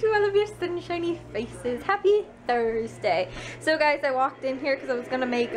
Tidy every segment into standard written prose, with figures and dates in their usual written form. to all of your sunshiny faces. Happy Thursday. So guys, I walked in here because I was going to make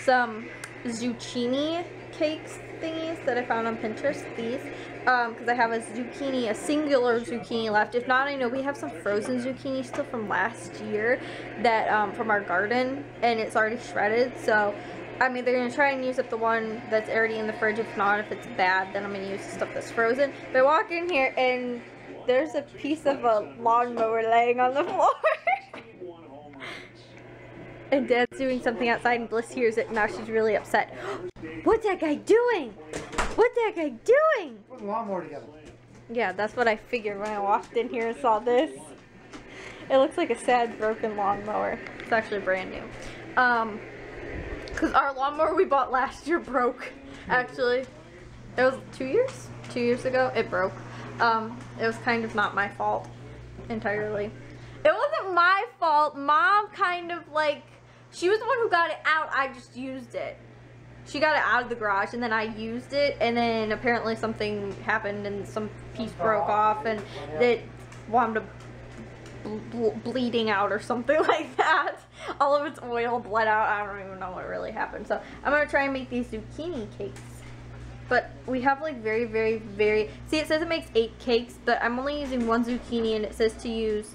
some zucchini cakes thingies that I found on Pinterest. These. Because I have a zucchini, a singular zucchini left. If not, I know we have some frozen zucchini still from last year that from our garden, and it's already shredded. So I'm either going to try and use up the one that's already in the fridge. If not, if it's bad, then I'm going to use the stuff that's frozen. But I walk in here and there's a piece of a lawnmower laying on the floor. And Dad's doing something outside and Bliss hears it and now she's really upset. What's that guy doing? What's that guy doing? Put the lawnmower together. Yeah, that's what I figured when I walked in here and saw this. It looks like a sad broken lawnmower. It's actually brand new. Because our lawnmower we bought last year broke, actually. It was 2 years? 2 years ago, it broke. It was kind of not my fault entirely. It wasn't my fault. Mom kind of like, she was the one who got it out. I just used it. She got it out of the garage and then I used it, and then apparently something happened and some piece broke off and it wound up bleeding out or something like that. All of its oil bled out. I don't even know what really happened. So I'm gonna try and make these zucchini cakes. But we have like very, very, very, see, it says it makes 8 cakes, but I'm only using 1 zucchini, and it says to use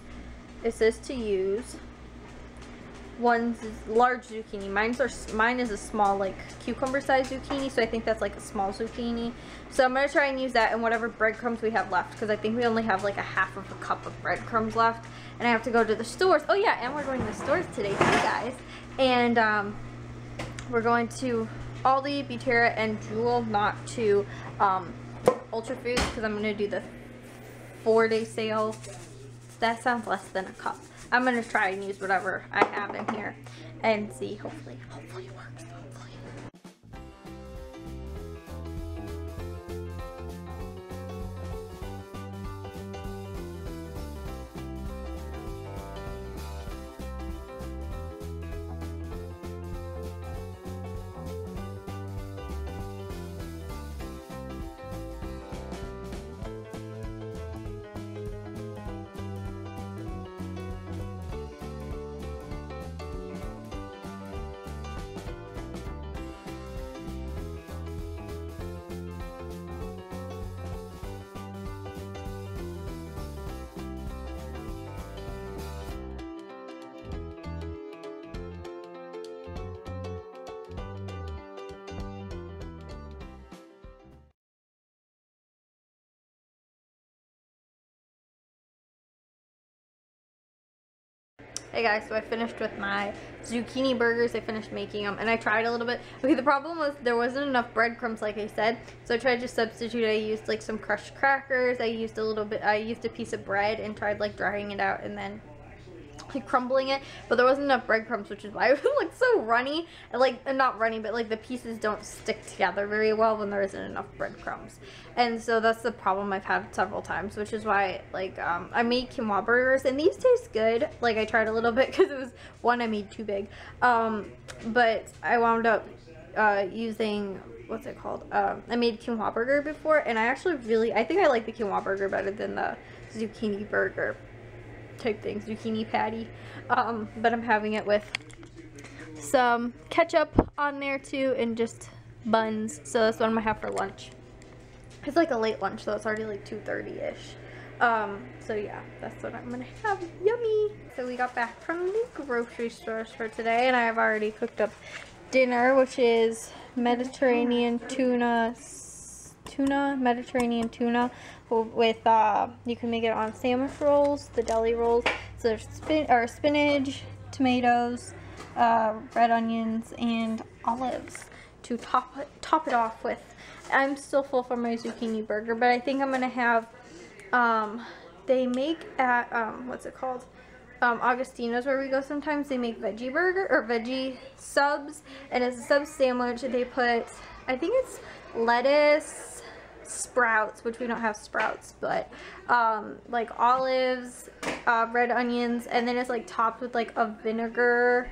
1 large zucchini. Mine is a small, like, cucumber sized zucchini, so I think that's like a small zucchini. So I'm gonna try and use that and whatever breadcrumbs we have left, because I think we only have like a half of a cup of breadcrumbs left, and I have to go to the stores. Oh yeah, and we're going to the stores today too, guys. And we're going to Aldi, Butera, and Jewel, not to Ultra Foods, because I'm gonna do the 4-day sale. That sounds less than a cup. I'm gonna try and use whatever I have in here and see. Hopefully it works. Hopefully. Hey guys, so I finished with my zucchini burgers. I finished making them and I tried a little bit. Okay, the problem was there wasn't enough breadcrumbs, like I said, so I tried to substitute. I used like some crushed crackers. I used a little bit, I used a piece of bread and tried like drying it out and then like crumbling it, but there wasn't enough breadcrumbs, which is why it looked so runny. Like, not runny, but like the pieces don't stick together very well when there isn't enough breadcrumbs, and so that's the problem I've had several times, which is why, like, I made quinoa burgers and these taste good. Like, I tried a little bit because it was one I made too big, but I wound up using, what's it called, I made quinoa burger before, and I actually really, I think I like the quinoa burger better than the zucchini burger type thing, zucchini patty, but I'm having it with some ketchup on there too and just buns, so that's what I'm gonna have for lunch. It's like a late lunch, so it's already like 2:30-ish, so yeah, that's what I'm gonna have. Yummy! So we got back from the grocery stores for today, and I have already cooked up dinner, which is Mediterranean tuna, Mediterranean tuna with you can make it on sandwich rolls, the deli rolls. So there's spinach, tomatoes, red onions, and olives to top it off with. I'm still full for my zucchini burger, but I think I'm gonna have they make at what's it called, Agostino's, where we go sometimes. They make veggie burger or veggie subs, and it's a sub sandwich. They put, I think it's lettuce, sprouts, which we don't have sprouts, but like olives, red onions, and then it's like topped with like a vinegar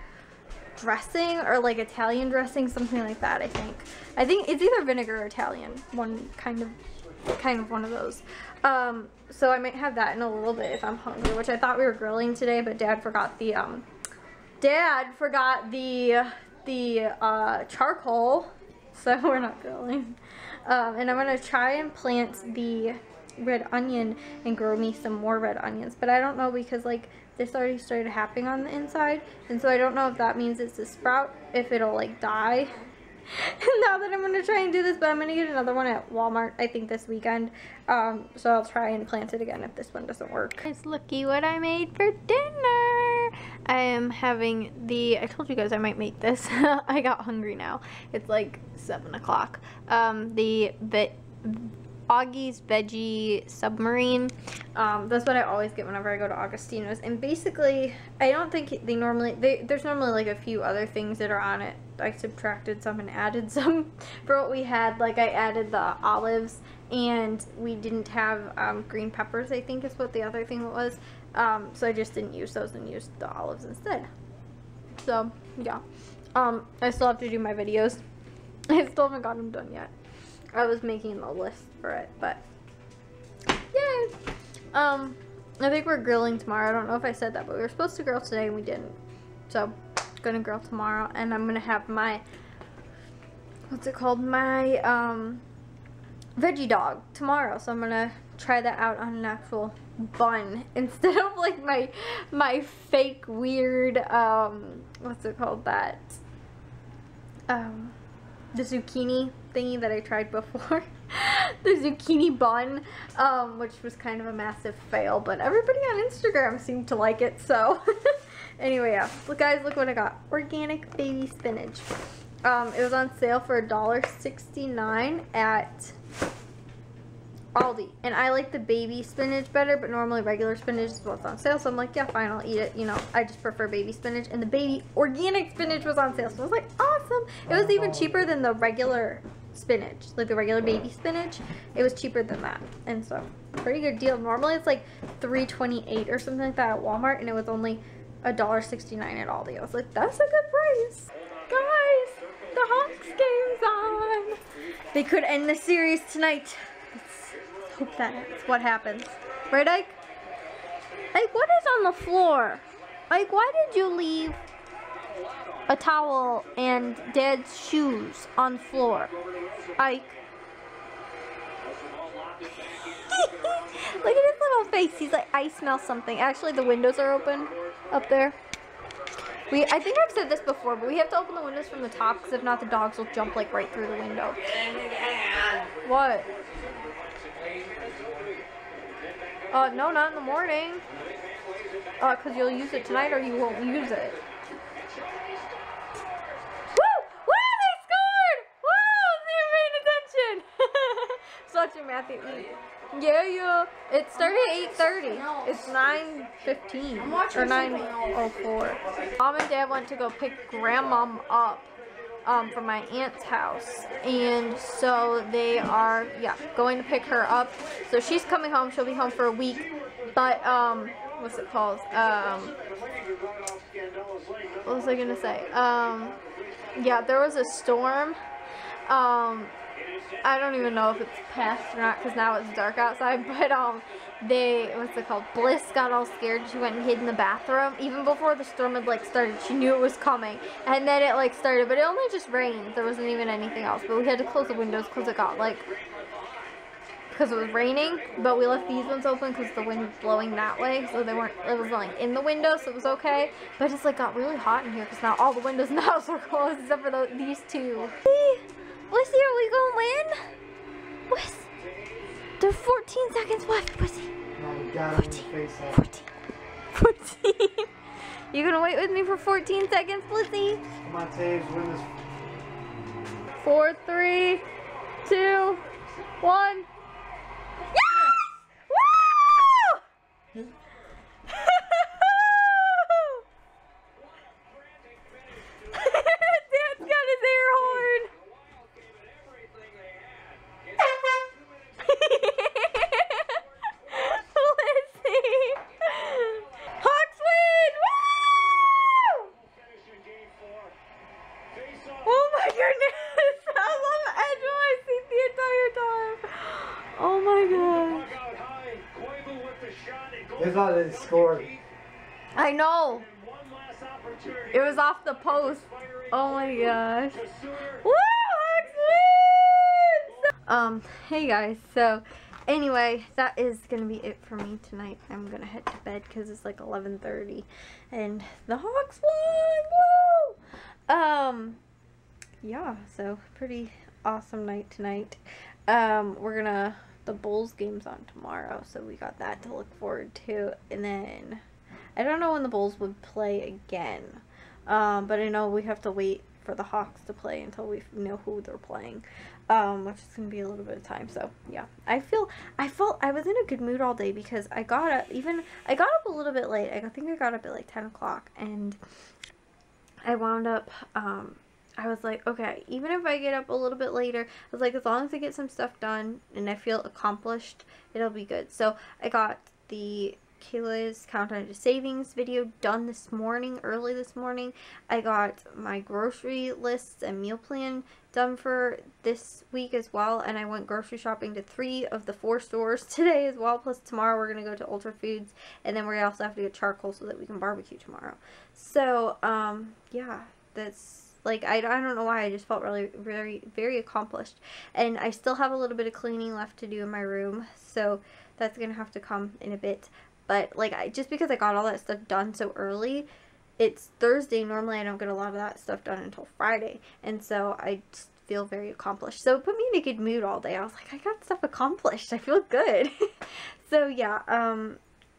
dressing or like Italian dressing, something like that. I think it's either vinegar or Italian, one kind of kind of one of those. So I might have that in a little bit if I'm hungry, which I thought we were grilling today, but Dad forgot the charcoal, so we're not grilling. And I'm gonna try and plant the red onion and grow me some more red onions, but I don't know, because like this already started happening on the inside, and so I don't know if that means it's a sprout, if it'll like die. And now that I'm gonna try and do this, but I'm gonna get another one at Walmart I think this weekend, so I'll try and plant it again if this one doesn't work. Guys, looky what I made for dinner. I am having the, I told you guys I might make this. I got hungry now. It's like 7 o'clock. The Augie's Veggie Submarine. That's what I always get whenever I go to Agostino's. And basically, I don't think they normally, there's normally like a few other things that are on it. I subtracted some and added some for what we had. Like I added the olives, and we didn't have green peppers, I think is what the other thing was. So I just didn't use those and used the olives instead. So yeah, I still have to do my videos. I still haven't gotten them done yet. I was making a list for it, but yay! I think we're grilling tomorrow. I don't know if I said that, but we were supposed to grill today and we didn't. So, gonna grill tomorrow, and I'm gonna have my, what's it called? My veggie dog tomorrow. So I'm gonna try that out on an actual bun instead of like my fake weird what's it called, that the zucchini thingy that I tried before. The zucchini bun, which was kind of a massive fail, but everybody on Instagram seemed to like it, so anyway, yeah. Look guys, look what I got. Organic baby spinach. It was on sale for $1.69 at Aldi, and I like the baby spinach better, but normally regular spinach is what's on sale, so I'm like, yeah, fine, I'll eat it, you know, I just prefer baby spinach. And the baby organic spinach was on sale, so I was like, awesome. It was even cheaper than the regular spinach, like the regular baby spinach. It was cheaper than that, and so pretty good deal. Normally it's like $3.28 or something like that at Walmart, and it was only $1.69 at Aldi. I was like, that's a good price. Guys, the Hawks game's on. They could end the series tonight. Hope that's what happens. Right, Ike? Ike, what is on the floor? Ike, why did you leave a towel and Dad's shoes on the floor? Ike. Look at his little face. He's like, I smell something. Actually, the windows are open up there. I think I've said this before, but we have to open the windows from the top, because if not, the dogs will jump like right through the window. What? No, not in the morning. Because you'll use it tonight, or you won't use it. Woo! Woo! They scored! Woo! They're paying attention! It's watching Matthew eat. Yeah, yeah. It started at 8:30. It's 9:15. Or 9:04. Mom and Dad went to go pick Grandmom up. From my aunt's house, and so they are, yeah, going to pick her up. So she's coming home. She'll be home for a week, but what's it called? What was I gonna say? Yeah, there was a storm. I don't even know if it's past or not, because now it's dark outside. But what's it called? Bliss got all scared. She went and hid in the bathroom. Even before the storm had like started, she knew it was coming. And then it like started, but it only just rained. There wasn't even anything else. But we had to close the windows because it got like, because it was raining. But we left these ones open because the wind was blowing that way, so they weren't. It was like in the window, so it was okay. But it's like got really hot in here because now all the windows in the house are closed except for these two. Wissy, are we gonna win? Wiss, there's 14 seconds left, Wissy. 14. You gonna wait with me for 14 seconds, Blissy? Come on, Taves, win this. 4, 3, 2, 1. Yes! Woo! Oh It's not that it scored. I know. It was off the post. Oh my gosh. Woo! Hey guys, so anyway, that is gonna be it for me tonight. I'm gonna head to bed because it's like 11:30 and the Hawks won! Woo! Yeah, so pretty awesome night tonight. The Bulls game's on tomorrow, so we got that to look forward to. And then, I don't know when the Bulls would play again, but I know we have to wait for the Hawks to play until we know who they're playing, which is gonna be a little bit of time. So yeah, I felt I was in a good mood all day because I got up a little bit late. I think I got up at like 10 o'clock and I wound up, I was like, okay, even if I get up a little bit later, I was like, as long as I get some stuff done and I feel accomplished, it'll be good. So I got the Kayla's Countdown to Savings video done this morning, early this morning. I got my grocery lists and meal plan done for this week as well, and I went grocery shopping to 3 of the 4 stores today as well, plus tomorrow we're going to go to Ultra Foods, and then we also have to get charcoal so that we can barbecue tomorrow. So, yeah, that's... Like, I don't know why, I just felt really, very, very accomplished. And I still have a little bit of cleaning left to do in my room, so that's going to have to come in a bit. But, like, just because I got all that stuff done so early, it's Thursday. Normally, I don't get a lot of that stuff done until Friday. And so, I just feel very accomplished. So, it put me in a good mood all day. I was like, I got stuff accomplished. I feel good. So, yeah,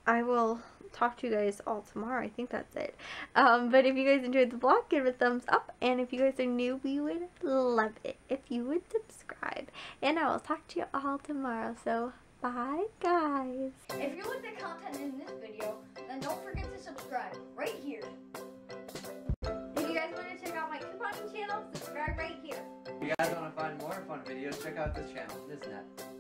I will... talk to you guys all tomorrow. I think that's it. But if you guys enjoyed the vlog, give it a thumbs up, and if you guys are new, we would love it if you would subscribe, and I will talk to you all tomorrow. So bye guys. If you like the content in this video, then don't forget to subscribe right here. If you guys want to check out my couponing channel, subscribe right here. If you guys want to find more fun videos, check out this channel, Isn't That